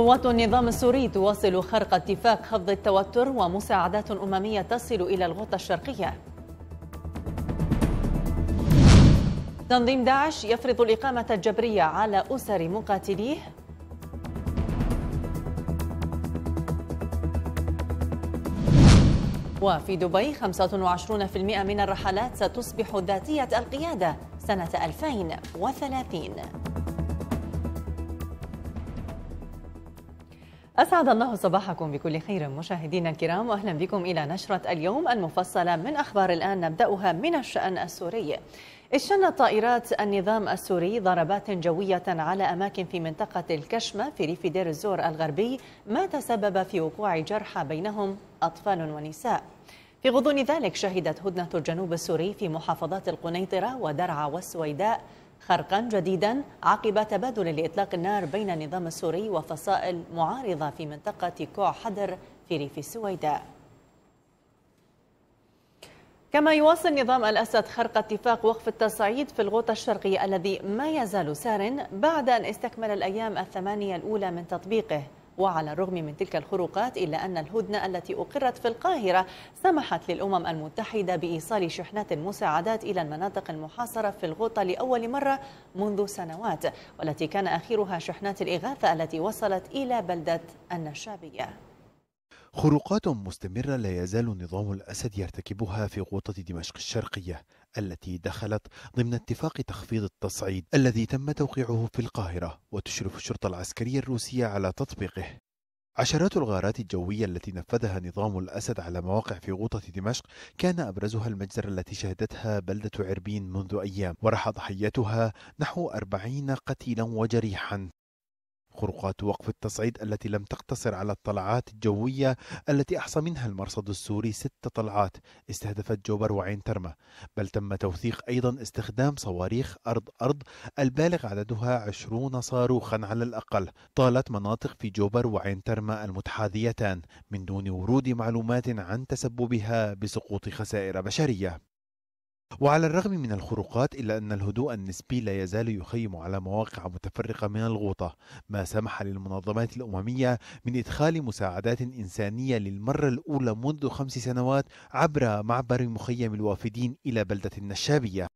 قوات النظام السوري تواصل خرق اتفاق خفض التوتر ومساعدات أممية تصل إلى الغوطة الشرقية. تنظيم داعش يفرض الإقامة الجبرية على أسر مقاتليه. وفي دبي 25% من الرحلات ستصبح ذاتية القيادة سنة 2030. أسعد الله صباحكم بكل خير مشاهدينا الكرام، وأهلا بكم إلى نشرة اليوم المفصلة من أخبار الآن، نبدأها من الشأن السوري. شنت طائرات النظام السوري ضربات جوية على أماكن في منطقة الكشمة في ريف دير الزور الغربي، ما تسبب في وقوع جرحى بينهم أطفال ونساء. في غضون ذلك شهدت هدنة الجنوب السوري في محافظات القنيطرة ودرعا والسويداء خرقا جديدا عقب تبادل لإطلاق النار بين النظام السوري وفصائل معارضة في منطقة كوع حدر في ريف السويداء. كما يواصل نظام الأسد خرق اتفاق وقف التصعيد في الغوطة الشرقية الذي ما يزال سار بعد أن استكمل الأيام الثمانية الأولى من تطبيقه. وعلى الرغم من تلك الخروقات إلا أن الهدنة التي أقرت في القاهرة سمحت للأمم المتحدة بإيصال شحنات المساعدات إلى المناطق المحاصرة في الغوطة لأول مرة منذ سنوات، والتي كان آخرها شحنات الإغاثة التي وصلت إلى بلدة النشابية. خروقات مستمرة لا يزال نظام الأسد يرتكبها في غوطة دمشق الشرقية التي دخلت ضمن اتفاق تخفيض التصعيد الذي تم توقيعه في القاهرة، وتشرف الشرطة العسكرية الروسية على تطبيقه. عشرات الغارات الجوية التي نفذها نظام الأسد على مواقع في غوطة دمشق كان أبرزها المجزرة التي شهدتها بلدة عربين منذ أيام، ورح ضحيتها نحو 40 قتيلا وجريحا. خروقات وقف التصعيد التي لم تقتصر على الطلعات الجوية التي أحصى منها المرصد السوري 6 طلعات استهدفت جوبر وعين ترمة، بل تم توثيق أيضا استخدام صواريخ أرض أرض البالغ عددها 20 صاروخا على الأقل طالت مناطق في جوبر وعين ترمة المتحاذيتان، من دون ورود معلومات عن تسببها بسقوط خسائر بشرية. وعلى الرغم من الخروقات إلا أن الهدوء النسبي لا يزال يخيم على مواقع متفرقة من الغوطة، ما سمح للمنظمات الأممية من إدخال مساعدات إنسانية للمرة الأولى منذ 5 سنوات عبر معبر مخيم الوافدين إلى بلدة النشابية.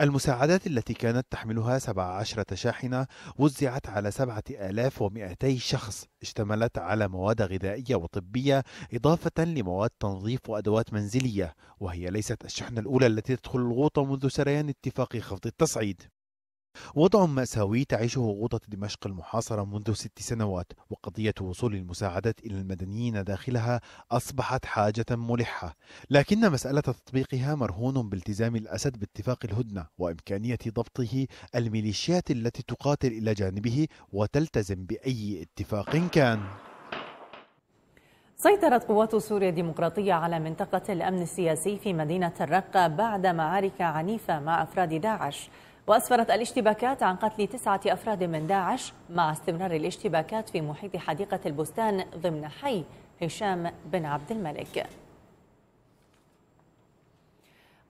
المساعدات التي كانت تحملها 17 شاحنة وزعت على 7200 شخص، اشتملت على مواد غذائية وطبية إضافة لمواد تنظيف وأدوات منزلية، وهي ليست الشحنة الأولى التي تدخل الغوطة منذ سريان اتفاق خفض التصعيد. وضع مأساوي تعيشه غوطة دمشق المحاصرة منذ 6 سنوات، وقضية وصول المساعدات إلى المدنيين داخلها أصبحت حاجة ملحة، لكن مسألة تطبيقها مرهون بالتزام الأسد باتفاق الهدنة وإمكانية ضبطه الميليشيات التي تقاتل إلى جانبه وتلتزم بأي اتفاق كان. سيطرت قوات سوريا الديمقراطية على منطقة الأمن السياسي في مدينة الرقة بعد معارك عنيفة مع أفراد داعش، وأسفرت الاشتباكات عن قتل 9 أفراد من داعش مع استمرار الاشتباكات في محيط حديقة البستان ضمن حي هشام بن عبد الملك.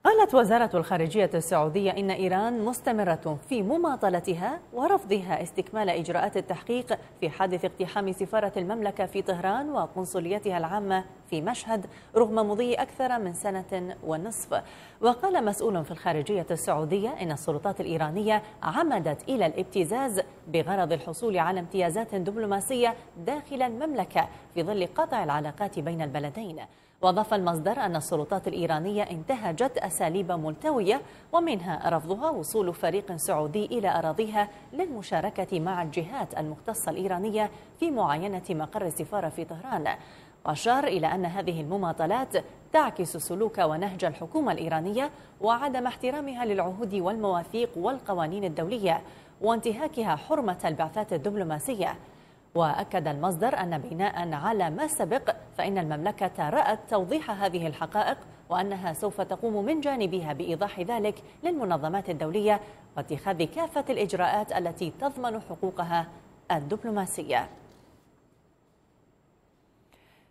قالت وزارة الخارجية السعودية إن إيران مستمرة في مماطلتها ورفضها استكمال إجراءات التحقيق في حادث اقتحام سفارة المملكة في طهران وقنصليتها العامة في مشهد رغم مضي أكثر من 1.5 سنة. وقال مسؤول في الخارجية السعودية إن السلطات الإيرانية عمدت إلى الابتزاز بغرض الحصول على امتيازات دبلوماسية داخل المملكة في ظل قطع العلاقات بين البلدين. وأضاف المصدر أن السلطات الإيرانية انتهجت أساليب ملتوية ومنها رفضها وصول فريق سعودي إلى أراضيها للمشاركة مع الجهات المختصة الإيرانية في معاينة مقر السفارة في طهران. وأشار إلى أن هذه المماطلات تعكس سلوك ونهج الحكومة الإيرانية وعدم احترامها للعهود والمواثيق والقوانين الدولية وانتهاكها حرمة البعثات الدبلوماسية. وأكد المصدر أن بناء على ما سبق فإن المملكة رأت توضيح هذه الحقائق وأنها سوف تقوم من جانبها بإيضاح ذلك للمنظمات الدولية واتخاذ كافة الإجراءات التي تضمن حقوقها الدبلوماسية.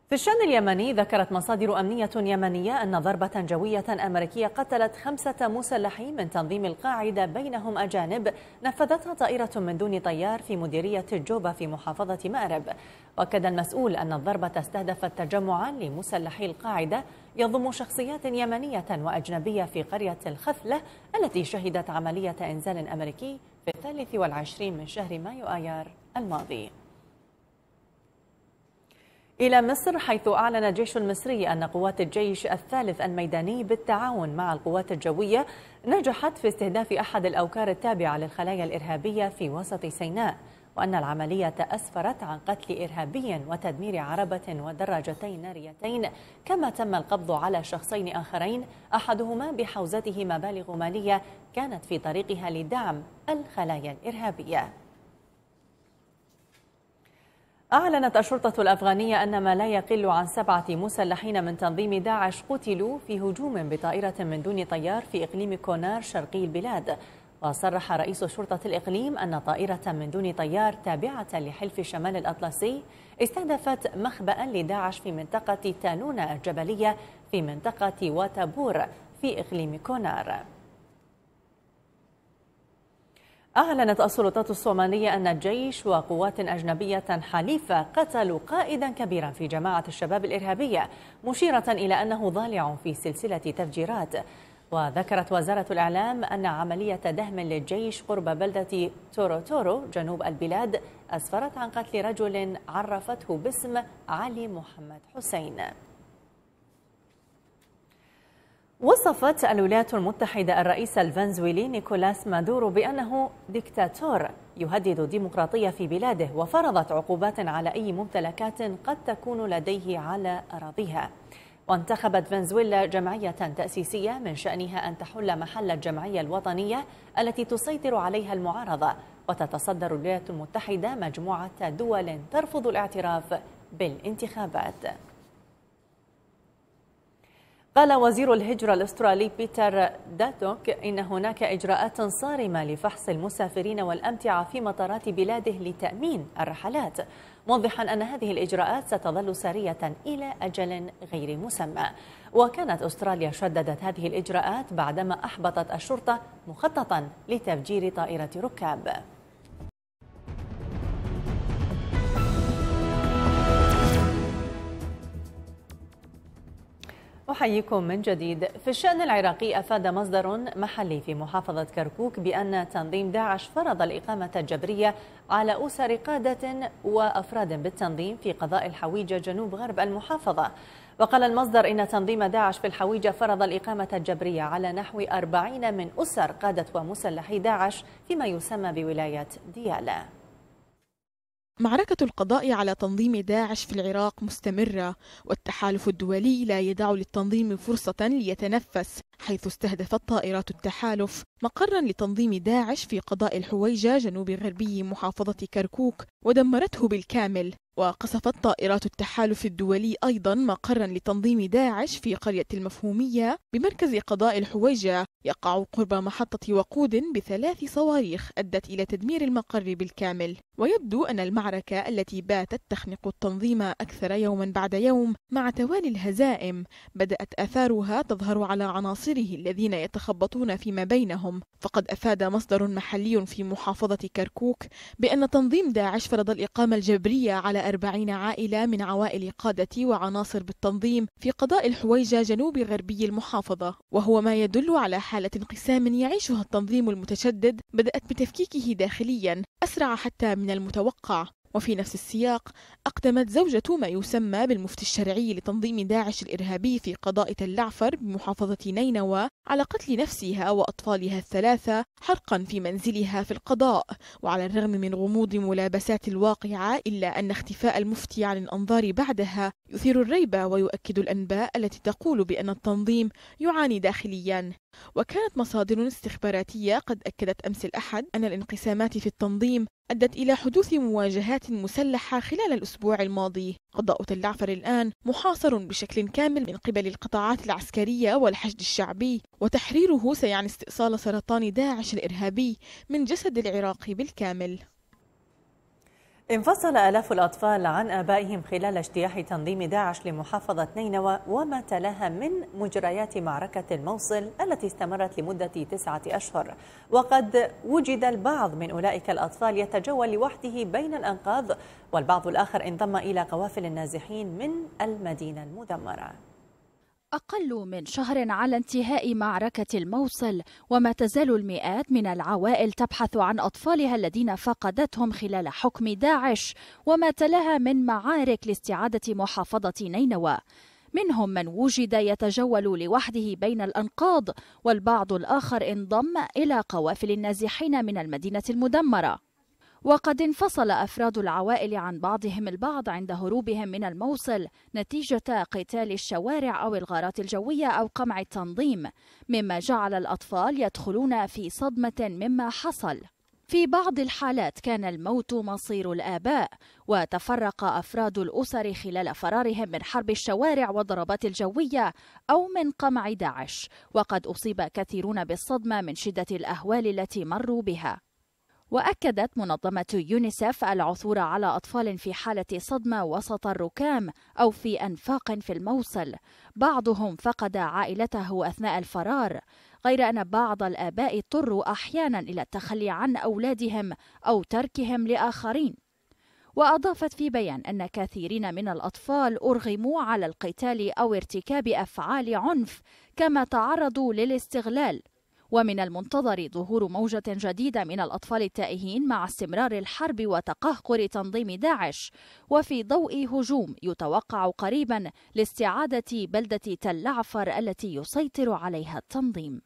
في الشأن اليمني، ذكرت مصادر أمنية يمنية أن ضربة جوية أمريكية قتلت 5 مسلحين من تنظيم القاعدة بينهم أجانب، نفذتها طائرة من دون طيار في مديرية الجوبة في محافظة مأرب. وأكد المسؤول أن الضربة استهدفت تجمعا لمسلحي القاعدة يضم شخصيات يمنية وأجنبية في قرية الخثلة التي شهدت عملية إنزال أمريكي في 23 من شهر مايو آيار الماضي. إلى مصر، حيث أعلن الجيش المصري أن قوات الجيش الثالث الميداني بالتعاون مع القوات الجوية نجحت في استهداف أحد الأوكار التابعة للخلايا الإرهابية في وسط سيناء، وأن العملية أسفرت عن قتل إرهابي وتدمير عربة ودراجتين ناريتين، كما تم القبض على شخصين آخرين أحدهما بحوزته مبالغ مالية كانت في طريقها لدعم الخلايا الإرهابية. أعلنت الشرطة الأفغانية أن ما لا يقل عن 7 مسلحين من تنظيم داعش قتلوا في هجوم بطائرة من دون طيار في إقليم كونار شرقي البلاد. وصرح رئيس شرطة الإقليم أن طائرة من دون طيار تابعة لحلف شمال الأطلسي استهدفت مخبأ لداعش في منطقة تالونة الجبلية في منطقة واتابور في إقليم كونار. أعلنت السلطات الصومالية أن الجيش وقوات أجنبية حليفة قتلوا قائدا كبيرا في جماعة الشباب الإرهابية، مشيرة إلى أنه ضالع في سلسلة تفجيرات. وذكرت وزارة الإعلام أن عملية دهم للجيش قرب بلدة توروتورو جنوب البلاد أسفرت عن قتل رجل عرفته باسم علي محمد حسين. وصفت الولايات المتحدة الرئيس الفنزويلي نيكولاس مادورو بأنه ديكتاتور يهدد الديمقراطية في بلاده، وفرضت عقوبات على أي ممتلكات قد تكون لديه على أراضيها. وانتخبت فنزويلا جمعية تأسيسية من شأنها أن تحل محل الجمعية الوطنية التي تسيطر عليها المعارضة، وتتصدر الولايات المتحدة مجموعة دول ترفض الاعتراف بالانتخابات. قال وزير الهجرة الأسترالي بيتر داتوك إن هناك إجراءات صارمة لفحص المسافرين والأمتعة في مطارات بلاده لتأمين الرحلات، موضحا أن هذه الإجراءات ستظل سارية إلى أجل غير مسمى. وكانت أستراليا شددت هذه الإجراءات بعدما أحبطت الشرطة مخططا لتفجير طائرة ركاب. أحييكم من جديد. في الشأن العراقي، أفاد مصدر محلي في محافظة كركوك بأن تنظيم داعش فرض الإقامة الجبرية على أسر قادة وأفراد بالتنظيم في قضاء الحويجة جنوب غرب المحافظة. وقال المصدر إن تنظيم داعش في الحويجة فرض الإقامة الجبرية على نحو 40 من أسر قادة ومسلحي داعش فيما يسمى بولاية ديالى. معركة القضاء على تنظيم داعش في العراق مستمرة، والتحالف الدولي لا يدع للتنظيم فرصة ليتنفس، حيث استهدفت طائرات التحالف مقرا لتنظيم داعش في قضاء الحويجة جنوب غربي محافظة كركوك ودمرته بالكامل. وقصفت طائرات التحالف الدولي أيضا مقرا لتنظيم داعش في قرية المفهومية بمركز قضاء الحويجة يقع قرب محطة وقود ب3 صواريخ أدت إلى تدمير المقر بالكامل. ويبدو أن المعركة التي باتت تخنق التنظيم أكثر يوما بعد يوم مع توالي الهزائم بدأت آثارها تظهر على عناصره الذين يتخبطون فيما بينهم. فقد أفاد مصدر محلي في محافظة كركوك بأن تنظيم داعش فرض الإقامة الجبرية على 40 عائلة من عوائل قادة وعناصر بالتنظيم في قضاء الحويجة جنوب غربي المحافظة، وهو ما يدل على حالة انقسام يعيشها التنظيم المتشدد بدأت بتفكيكه داخليا أسرع حتى من المتوقع. وفي نفس السياق، أقدمت زوجة ما يسمى بالمفتي الشرعي لتنظيم داعش الإرهابي في قضاء تل عفر بمحافظة نينوى على قتل نفسها وأطفالها 3 حرقا في منزلها في القضاء. وعلى الرغم من غموض ملابسات الواقعة، إلا أن اختفاء المفتي عن الأنظار بعدها يثير الريبة ويؤكد الأنباء التي تقول بأن التنظيم يعاني داخليا. وكانت مصادر استخباراتية قد أكدت أمس الأحد أن الانقسامات في التنظيم أدت إلى حدوث مواجهات مسلحة خلال الأسبوع الماضي. قضاء تل عفر الآن محاصر بشكل كامل من قبل القطاعات العسكرية والحشد الشعبي، وتحريره سيعني استئصال سرطان داعش الإرهابي من جسد العراق بالكامل. انفصل آلاف الأطفال عن آبائهم خلال اجتياح تنظيم داعش لمحافظة نينوى وما تلاها من مجريات معركة الموصل التي استمرت لمدة 9 أشهر، وقد وجد البعض من أولئك الأطفال يتجول لوحده بين الأنقاض، والبعض الآخر انضم إلى قوافل النازحين من المدينة المدمرة. أقل من شهر على انتهاء معركة الموصل، وما تزال المئات من العوائل تبحث عن أطفالها الذين فقدتهم خلال حكم داعش وما تلاها من معارك لاستعادة محافظة نينوى. منهم من وجد يتجول لوحده بين الأنقاض، والبعض الآخر انضم إلى قوافل النازحين من المدينة المدمرة. وقد انفصل أفراد العوائل عن بعضهم البعض عند هروبهم من الموصل نتيجة قتال الشوارع أو الغارات الجوية أو قمع التنظيم، مما جعل الأطفال يدخلون في صدمة مما حصل. في بعض الحالات كان الموت مصير الآباء، وتفرق أفراد الأسر خلال فرارهم من حرب الشوارع والضربات الجوية أو من قمع داعش، وقد أصيب كثيرون بالصدمة من شدة الأهوال التي مروا بها. وأكدت منظمة يونيسف العثور على أطفال في حالة صدمة وسط الركام أو في أنفاق في الموصل، بعضهم فقد عائلته أثناء الفرار، غير أن بعض الآباء اضطروا أحيانا إلى التخلي عن أولادهم أو تركهم لآخرين. وأضافت في بيان أن كثيرين من الأطفال أرغموا على القتال أو ارتكاب أفعال عنف، كما تعرضوا للاستغلال. ومن المنتظر ظهور موجة جديدة من الأطفال التائهين مع استمرار الحرب وتقهقر تنظيم داعش، وفي ضوء هجوم يتوقع قريبا لاستعادة بلدة تل عفر التي يسيطر عليها التنظيم.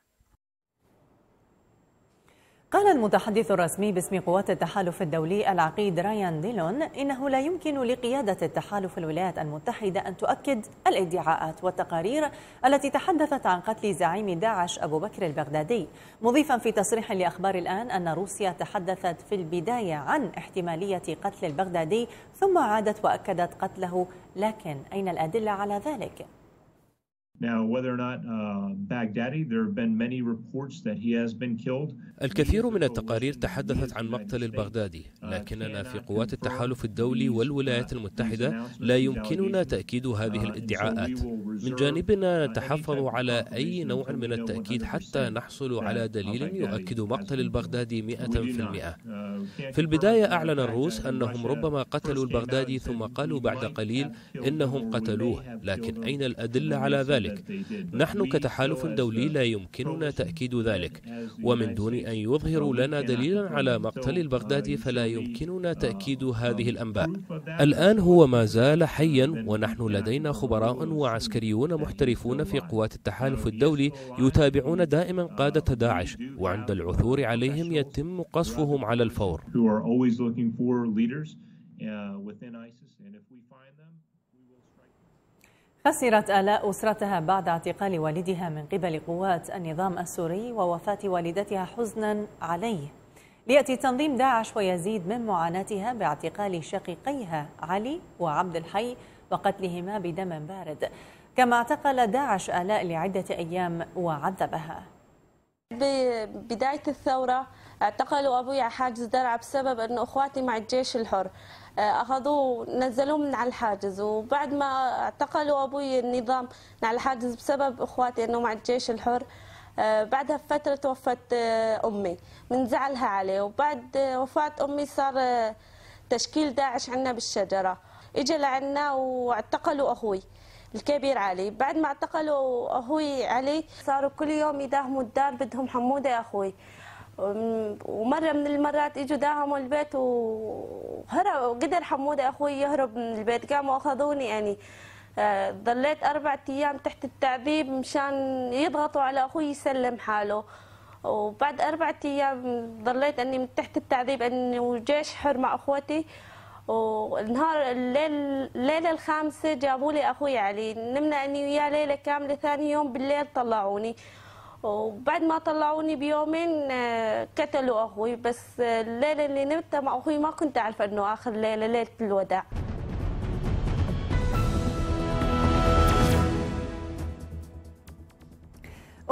قال المتحدث الرسمي باسم قوات التحالف الدولي العقيد رايان ديلون إنه لا يمكن لقيادة التحالف الولايات المتحدة أن تؤكد الادعاءات والتقارير التي تحدثت عن قتل زعيم داعش أبو بكر البغدادي، مضيفا في تصريح لأخبار الآن أن روسيا تحدثت في البداية عن احتمالية قتل البغدادي ثم عادت وأكدت قتله، لكن أين الأدلة على ذلك؟ الكثير من التقارير تحدثت عن مقتل البغدادي، لكننا في قوات التحالف الدولي والولايات المتحدة لا يمكننا تأكيد هذه الادعاءات. من جانبنا نتحفظ على أي نوع من التأكيد حتى نحصل على دليل يؤكد مقتل البغدادي 100%. في البداية أعلن الروس أنهم ربما قتلوا البغدادي ثم قالوا بعد قليل إنهم قتلوه، لكن أين الأدلة على ذلك؟ نحن كتحالف دولي لا يمكننا تأكيد ذلك، ومن دون أن يظهروا لنا دليلا على مقتل البغدادي فلا يمكننا تأكيد هذه الأنباء. الآن هو ما زال حيا، ونحن لدينا خبراء وعسكريون محترفون في قوات التحالف الدولي يتابعون دائما قادة داعش، وعند العثور عليهم يتم قصفهم على الفور. خسرت آلاء أسرتها بعد اعتقال والدها من قبل قوات النظام السوري ووفاة والدتها حزنا عليه. ليأتي تنظيم داعش ويزيد من معاناتها باعتقال شقيقيها علي وعبد الحي وقتلهما بدم بارد، كما اعتقل داعش آلاء لعدة أيام وعذبها. ببداية الثورة اعتقلوا أبوي حاجز درعا بسبب أنه أخواتي مع الجيش الحر، أخذوه نزلوه من على الحاجز، وبعد ما اعتقلوا أبوي النظام من على الحاجز بسبب أخواتي أنه مع الجيش الحر. بعدها بفترة توفت أمي من زعلها عليه، وبعد وفاة أمي صار تشكيل داعش عنا بالشجرة، إجا لعنا واعتقلوا أخوي الكبير علي. بعد ما اعتقلوا أخوي علي صاروا كل يوم يداهموا الدار بدهم حمودة أخوي، ومرة من المرات اجوا داهموا البيت وهرب، قدر حمودة أخوي يهرب من البيت، قاموا أخذوني أني ظليت 4 أيام تحت التعذيب مشان يضغطوا على أخوي يسلم حاله. وبعد 4 أيام ظليت أني من تحت التعذيب أني وجيش حر مع أخوتي، ونهار الليلة الخامسة جابوا لي أخوي علي، نمنا أني وياه ليلة كاملة. ثاني يوم بالليل طلعوني، وبعد ما طلعوني بيومين قتلوا أخوي، بس الليلة اللي نمتها مع أخوي ما كنت أعرف أنه آخر ليلة، ليلة الوداع.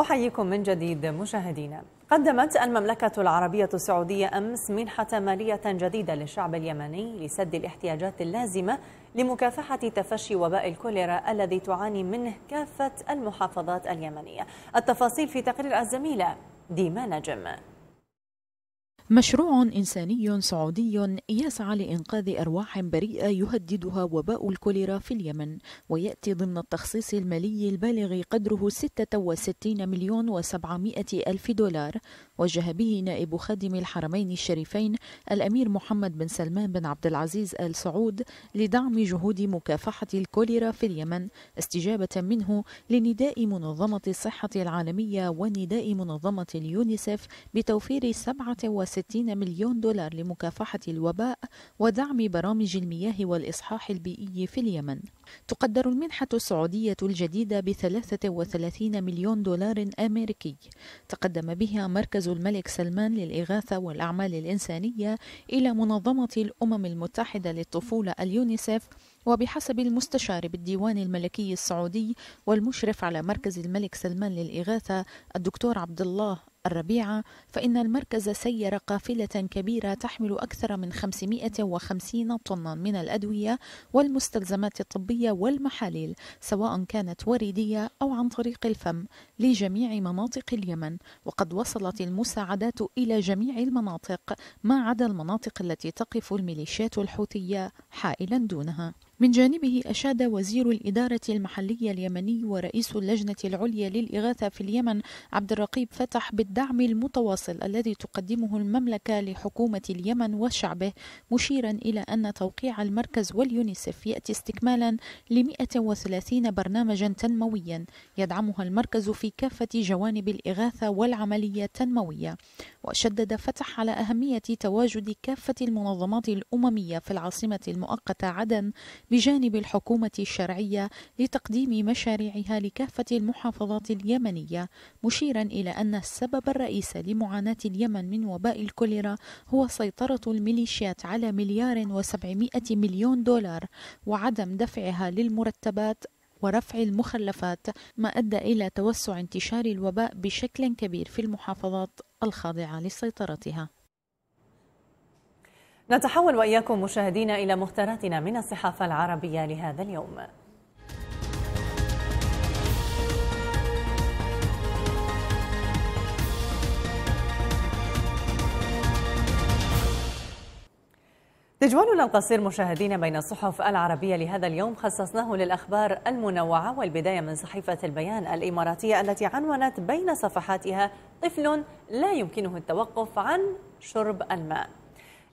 أحييكم من جديد مشاهدينا. قدمت المملكة العربية السعودية أمس منحة مالية جديدة للشعب اليمني لسد الاحتياجات اللازمة لمكافحة تفشي وباء الكوليرا الذي تعاني منه كافة المحافظات اليمنية. التفاصيل في تقرير الزميلة ديما نجم. مشروع إنساني سعودي يسعى لإنقاذ أرواح بريئة يهددها وباء الكوليرا في اليمن، ويأتي ضمن التخصيص المالي البالغ قدره 66 مليون و700 ألف دولار، وجه به نائب خادم الحرمين الشريفين الأمير محمد بن سلمان بن عبد العزيز آل سعود لدعم جهود مكافحة الكوليرا في اليمن، استجابة منه لنداء منظمة الصحة العالمية ونداء منظمة اليونيسف بتوفير 67 مليون دولار لمكافحة الوباء ودعم برامج المياه والإصحاح البيئي في اليمن. تقدر المنحة السعودية الجديدة ب 33 مليون دولار أمريكي. تقدم بها مركز الملك سلمان للإغاثة والأعمال الإنسانية إلى منظمة الأمم المتحدة للطفولة اليونيسف، وبحسب المستشار بالديوان الملكي السعودي والمشرف على مركز الملك سلمان للإغاثة الدكتور عبد الله الربيعة، فإن المركز سير قافلة كبيرة تحمل أكثر من 550 طنا من الأدوية والمستلزمات الطبية والمحاليل، سواء كانت وردية أو عن طريق الفم، لجميع مناطق اليمن، وقد وصلت المساعدات إلى جميع المناطق ما عدا المناطق التي تقف الميليشيات الحوثية حائلا دونها. من جانبه أشاد وزير الإدارة المحلية اليمني ورئيس اللجنة العليا للإغاثة في اليمن عبد الرقيب فتح بالدعم المتواصل الذي تقدمه المملكة لحكومة اليمن وشعبه، مشيرا إلى أن توقيع المركز واليونيسف يأتي استكمالا ل 130 برنامجا تنمويا يدعمها المركز في كافة جوانب الإغاثة والعملية التنموية. وشدد فتح على أهمية تواجد كافة المنظمات الأممية في العاصمة المؤقتة عدن بجانب الحكومة الشرعية لتقديم مشاريعها لكافة المحافظات اليمنية، مشيرا إلى أن السبب الرئيسي لمعاناة اليمن من وباء الكوليرا هو سيطرة الميليشيات على 1,700,000,000 دولار وعدم دفعها للمرتبات ورفع المخلفات، ما أدى إلى توسع انتشار الوباء بشكل كبير في المحافظات الخاضعة لسيطرتها. نتحول وإياكم مشاهدينا إلى مختاراتنا من الصحافة العربية لهذا اليوم. تجولنا القصير مشاهدينا بين الصحف العربية لهذا اليوم خصصناه للأخبار المنوعة، والبداية من صحيفة البيان الإماراتية التي عنونت بين صفحاتها طفل لا يمكنه التوقف عن شرب الماء.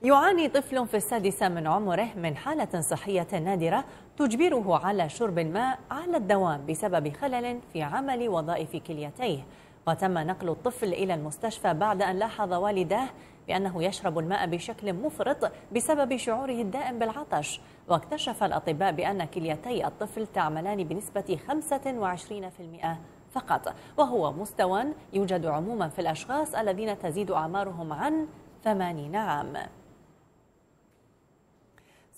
يعاني طفل في السادسة من عمره من حالة صحية نادرة تجبره على شرب الماء على الدوام بسبب خلل في عمل وظائف كليتيه، وتم نقل الطفل إلى المستشفى بعد أن لاحظ والداه بأنه يشرب الماء بشكل مفرط بسبب شعوره الدائم بالعطش، واكتشف الأطباء بأن كليتي الطفل تعملان بنسبة 25% فقط، وهو مستوى يوجد عموما في الأشخاص الذين تزيد أعمارهم عن 80 عام.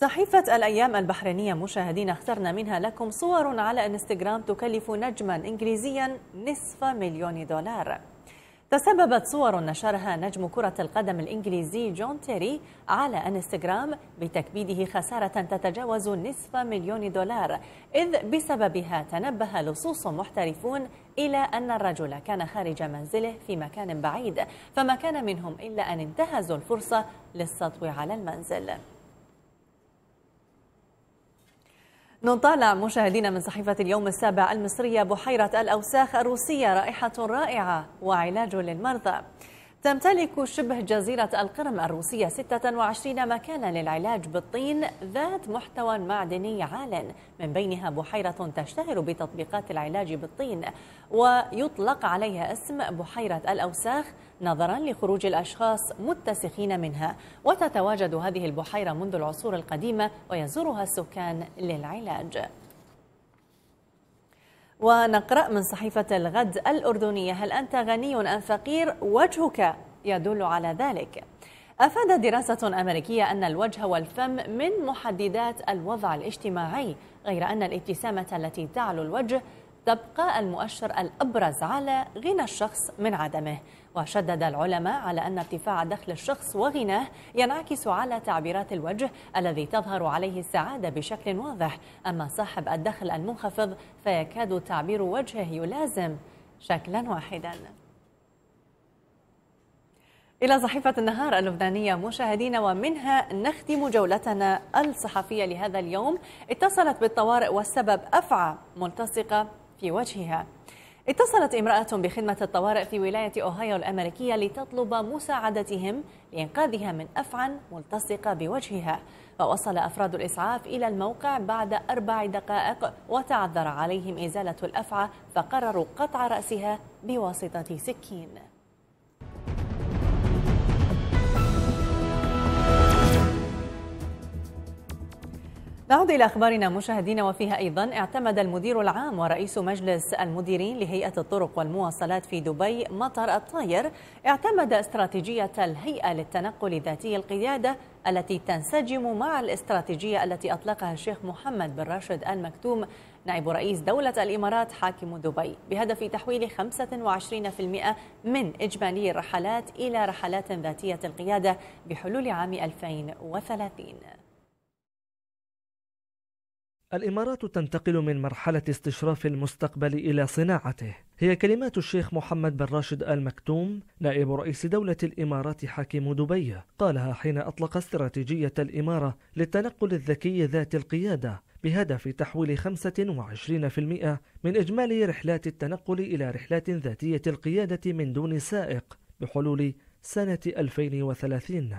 صحيفة الأيام البحرينية مشاهدين اخترنا منها لكم صور على انستغرام تكلف نجما إنجليزيا $500,000. تسببت صور نشرها نجم كرة القدم الإنجليزي جون تيري على انستغرام بتكبيده خسارة تتجاوز $500,000، إذ بسببها تنبه لصوص محترفون إلى أن الرجل كان خارج منزله في مكان بعيد، فما كان منهم إلا أن انتهزوا الفرصة للسطو على المنزل. نطالع مشاهدينا من صحيفة اليوم السابع المصرية بحيرة الأوساخ الروسية رائحة رائعة وعلاج للمرضى. تمتلك شبه جزيرة القرم الروسية 26 مكانا للعلاج بالطين ذات محتوى معدني عال، من بينها بحيرة تشتهر بتطبيقات العلاج بالطين، ويطلق عليها اسم بحيرة الأوساخ نظرا لخروج الأشخاص متسخين منها. وتتواجد هذه البحيرة منذ العصور القديمة ويزورها السكان للعلاج. ونقرأ من صحيفة الغد الأردنية: هل أنت غني أم فقير؟ وجهك يدل على ذلك. أفادت دراسة أمريكية أن الوجه والفم من محددات الوضع الاجتماعي، غير أن الابتسامة التي تعلو الوجه تبقى المؤشر الأبرز على غنى الشخص من عدمه. وشدد العلماء على أن ارتفاع دخل الشخص وغناه ينعكس على تعبيرات الوجه الذي تظهر عليه السعادة بشكل واضح، أما صاحب الدخل المنخفض فيكاد تعبير وجهه يلازم شكلا واحدا. إلى صحيفة النهار اللبنانية مشاهدينا، ومنها نختم جولتنا الصحفية لهذا اليوم. اتصلت بالطوارئ والسبب أفعى ملتصقة في وجهها. اتصلت امرأة بخدمة الطوارئ في ولاية أوهايو الأمريكية لتطلب مساعدتهم لإنقاذها من أفعى ملتصقة بوجهها، ووصل أفراد الإسعاف إلى الموقع بعد 4 دقائق وتعذر عليهم إزالة الأفعى فقرروا قطع رأسها بواسطة سكين. نعود إلى أخبارنا مشاهدينا، وفيها أيضا اعتمد المدير العام ورئيس مجلس المديرين لهيئة الطرق والمواصلات في دبي مطر الطاير، اعتمد استراتيجية الهيئة للتنقل ذاتي القيادة التي تنسجم مع الاستراتيجية التي أطلقها الشيخ محمد بن راشد آل مكتوم نائب رئيس دولة الإمارات حاكم دبي، بهدف تحويل 25% من إجمالي الرحلات إلى رحلات ذاتية القيادة بحلول عام 2030. الإمارات تنتقل من مرحلة استشراف المستقبل إلى صناعته، هي كلمات الشيخ محمد بن راشد آل مكتوم نائب رئيس دولة الإمارات حاكم دبي، قالها حين أطلق استراتيجية الإمارة للتنقل الذكي ذات القيادة بهدف تحويل 25% من إجمالي رحلات التنقل إلى رحلات ذاتية القيادة من دون سائق بحلول سنة 2030.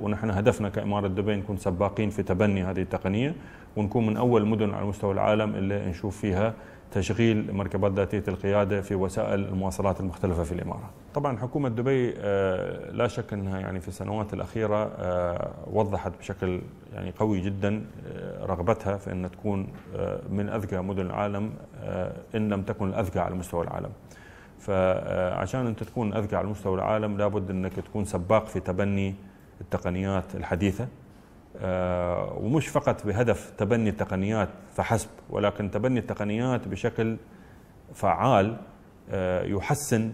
ونحن هدفنا كإمارة دبي نكون سباقين في تبني هذه التقنية، ونكون من أول المدن على مستوى العالم اللي نشوف فيها تشغيل مركبات ذاتية القيادة في وسائل المواصلات المختلفة في الإمارات. طبعا حكومة دبي لا شك أنها في السنوات الأخيرة وضحت بشكل قوي جدا رغبتها في أن تكون من أذكى مدن العالم، إن لم تكن الأذكى على مستوى العالم. فعشان أنت تكون أذكى على مستوى العالم لابد أنك تكون سباق في تبني التقنيات الحديثة، ومش فقط بهدف تبني التقنيات فحسب، ولكن تبني التقنيات بشكل فعال يحسن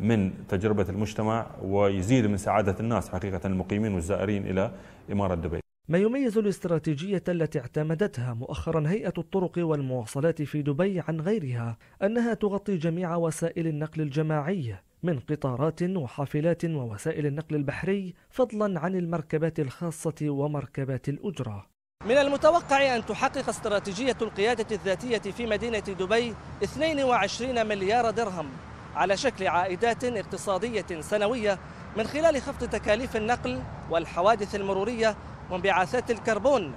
من تجربة المجتمع ويزيد من سعادة الناس حقيقة المقيمين والزائرين إلى إمارة دبي. ما يميز الاستراتيجية التي اعتمدتها مؤخرا هيئة الطرق والمواصلات في دبي عن غيرها أنها تغطي جميع وسائل النقل الجماعي من قطارات وحافلات ووسائل النقل البحري، فضلا عن المركبات الخاصة ومركبات الأجرة. من المتوقع أن تحقق استراتيجية القيادة الذاتية في مدينة دبي 22 مليار درهم على شكل عائدات اقتصادية سنوية من خلال خفض تكاليف النقل والحوادث المرورية وانبعاثات الكربون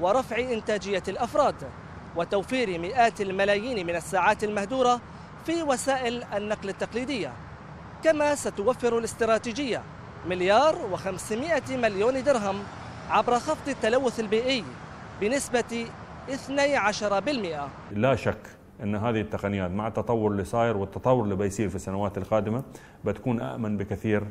ورفع إنتاجية الأفراد وتوفير مئات الملايين من الساعات المهدورة في وسائل النقل التقليدية. كما ستوفر الاستراتيجية 1,500,000,000 درهم عبر خفض التلوث البيئي بنسبة 12%. لا شك أن هذه التقنيات مع التطور اللي صاير والتطور اللي بيصير في السنوات القادمة بتكون أأمن بكثير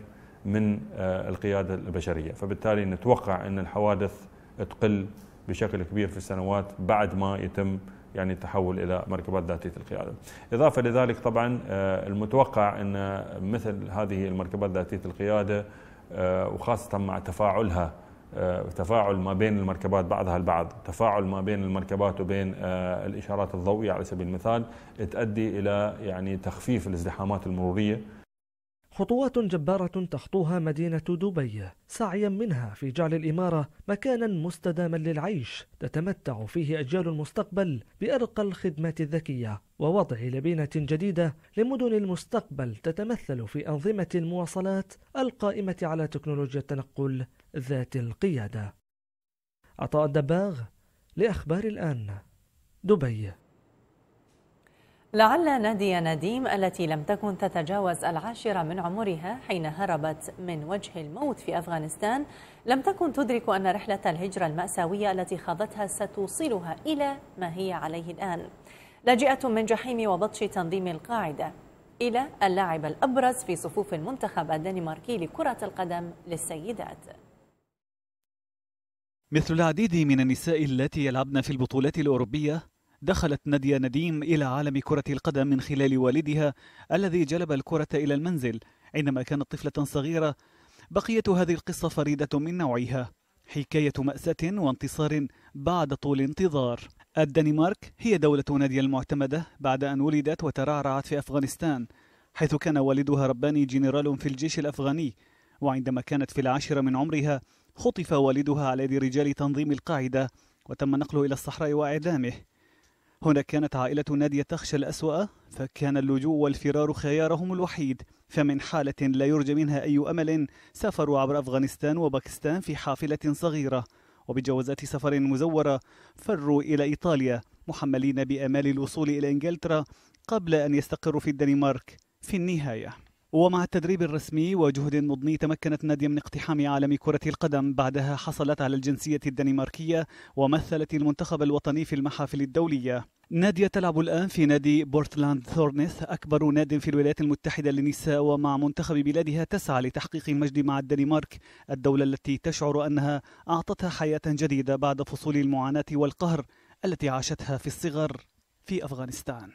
من القيادة البشرية، فبالتالي نتوقع أن الحوادث تقل بشكل كبير في السنوات بعد ما يتم التحول إلى مركبات ذاتية القيادة. إضافة لذلك طبعا المتوقع أن مثل هذه المركبات ذاتية القيادة وخاصة مع تفاعلها، تفاعل ما بين المركبات بعضها البعض، تفاعل ما بين المركبات وبين الإشارات الضوئية على سبيل المثال، تؤدي إلى تخفيف الازدحامات المرورية. خطوات جبارة تخطوها مدينة دبي سعيا منها في جعل الإمارة مكانا مستداما للعيش تتمتع فيه أجيال المستقبل بأرقى الخدمات الذكية، ووضع لبنة جديدة لمدن المستقبل تتمثل في أنظمة المواصلات القائمة على تكنولوجيا التنقل ذات القيادة. عطاء الدباغ لأخبار الآن دبي. لعل نادية نديم التي لم تكن تتجاوز 10 من عمرها حين هربت من وجه الموت في أفغانستان لم تكن تدرك أن رحلة الهجرة المأساوية التي خاضتها ستوصلها إلى ما هي عليه الآن، لاجئة من جحيم وبطش تنظيم القاعدة إلى اللاعب الأبرز في صفوف المنتخب الدنماركي لكرة القدم للسيدات. مثل العديد من النساء التي يلعبن في البطولات الأوروبية، دخلت نادية نديم إلى عالم كرة القدم من خلال والدها الذي جلب الكرة إلى المنزل عندما كانت طفلة صغيرة. بقية هذه القصة فريدة من نوعها، حكاية مأساة وانتصار بعد طول انتظار. الدنمارك هي دولة نادية المعتمدة بعد أن ولدت وترعرعت في أفغانستان، حيث كان والدها رباني جنرال في الجيش الأفغاني، وعندما كانت في العاشرة من عمرها خطف والدها على يد رجال تنظيم القاعدة وتم نقله إلى الصحراء وإعدامه. هنا كانت عائلة نادية تخشى الأسوأ، فكان اللجوء والفرار خيارهم الوحيد، فمن حالة لا يرجى منها أي أمل سافروا عبر أفغانستان وباكستان في حافلة صغيرة، وبجوازات سفر مزورة فروا إلى إيطاليا محملين بآمال الوصول إلى إنجلترا قبل أن يستقروا في الدنمارك في النهاية. ومع التدريب الرسمي وجهد مضني تمكنت نادية من اقتحام عالم كرة القدم، بعدها حصلت على الجنسية الدنماركية ومثلت المنتخب الوطني في المحافل الدولية. نادية تلعب الآن في نادي بورتلاند ثورنث، أكبر ناد في الولايات المتحدة للنساء، ومع منتخب بلادها تسعى لتحقيق المجد مع الدنمارك، الدولة التي تشعر أنها أعطتها حياة جديدة بعد فصول المعاناة والقهر التي عاشتها في الصغر في أفغانستان.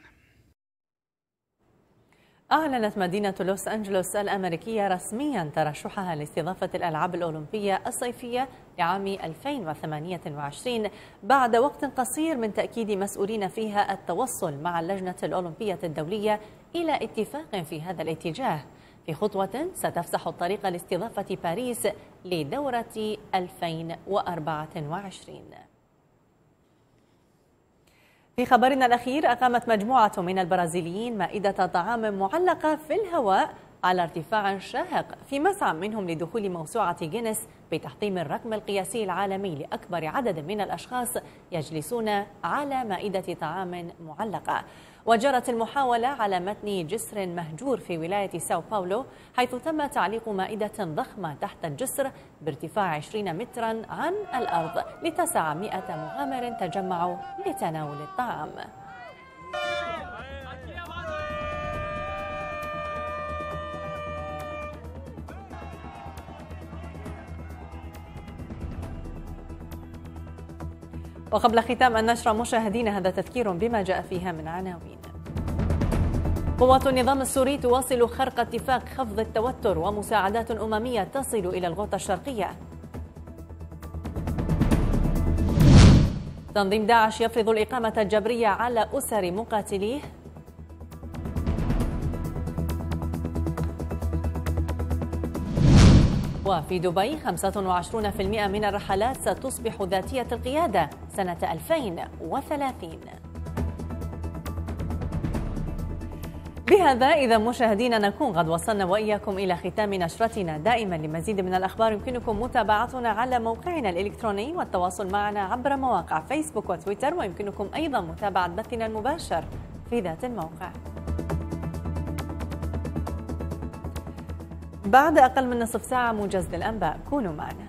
أعلنت مدينة لوس أنجلوس الأمريكية رسميا ترشحها لاستضافة الألعاب الأولمبية الصيفية لعام 2028 بعد وقت قصير من تأكيد مسؤولين فيها التوصل مع اللجنة الأولمبية الدولية إلى اتفاق في هذا الاتجاه، في خطوة ستفسح الطريق لاستضافة باريس لدورة 2024. في خبرنا الأخير، أقامت مجموعة من البرازيليين مائدة طعام معلقة في الهواء على ارتفاع شاهق في مسعى منهم لدخول موسوعة جينيس بتحطيم الرقم القياسي العالمي لأكبر عدد من الأشخاص يجلسون على مائدة طعام معلقة. وجرت المحاولة على متن جسر مهجور في ولاية ساو باولو، حيث تم تعليق مائدة ضخمة تحت الجسر بارتفاع 20 مترا عن الأرض لتسع 100 مغامر تجمعوا لتناول الطعام. وقبل ختام النشرة مشاهدينا، هذا تذكير بما جاء فيها من عناوين. قوات النظام السوري تواصل خرق اتفاق خفض التوتر ومساعدات أممية تصل إلى الغوطة الشرقية. تنظيم داعش يفرض الإقامة الجبرية على أسر مقاتليه. وفي دبي 25% من الرحلات ستصبح ذاتية القيادة سنة 2030. بهذا إذا مشاهدينا نكون قد وصلنا وإياكم إلى ختام نشرتنا. دائما لمزيد من الأخبار يمكنكم متابعتنا على موقعنا الإلكتروني والتواصل معنا عبر مواقع فيسبوك وتويتر، ويمكنكم أيضا متابعة بثنا المباشر في ذات الموقع. بعد أقل من نصف ساعة موجز للأنباء، كونوا معنا.